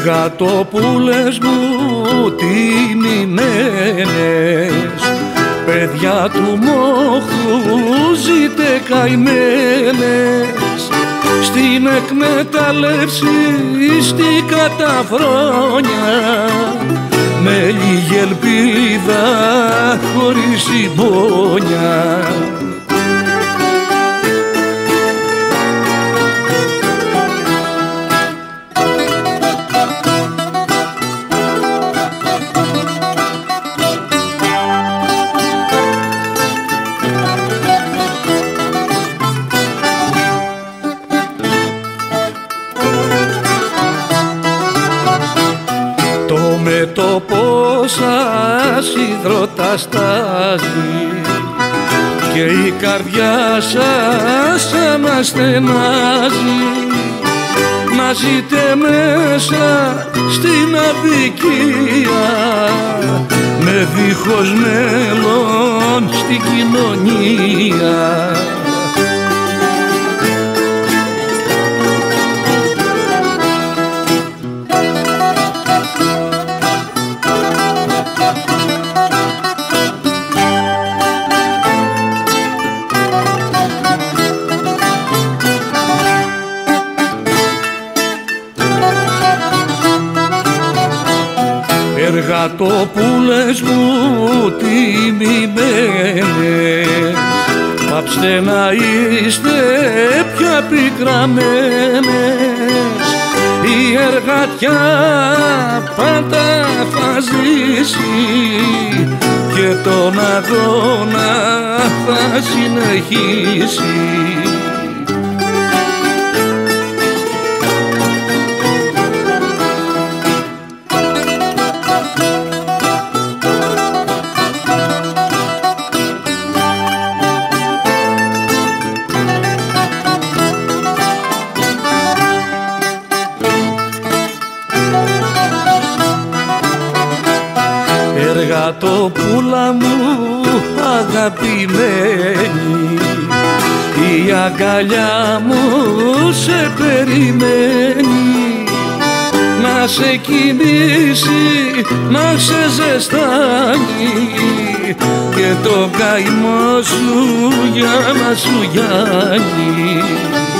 Εργατοπούλες μου τιμημένες, παιδιά του μόχθου ζείτε καημένες. Στην εκμετάλλευση, στη καταφρόνια, με λίγη ελπίδα χωρίς συμπόνια. Με το πόσας υδρότα στάζει και η καρδιά σας αναστενάζει, να ζείτε μέσα στην αδικία, με δίχως μέλλον στην κοινωνία. Εργατοπούλες μου τιμημένες, πάψτε να είστε πια πικραμένες. Η εργατιά πάντα θα ζήσει και τον αγώνα θα συνεχίσει. Εργατοπούλα μου αγαπημένη, η αγκαλιά μου σε περιμένει, να σε κοιμήσει, να σε ζεστάνει και το καημό σου για να σου γιάνει.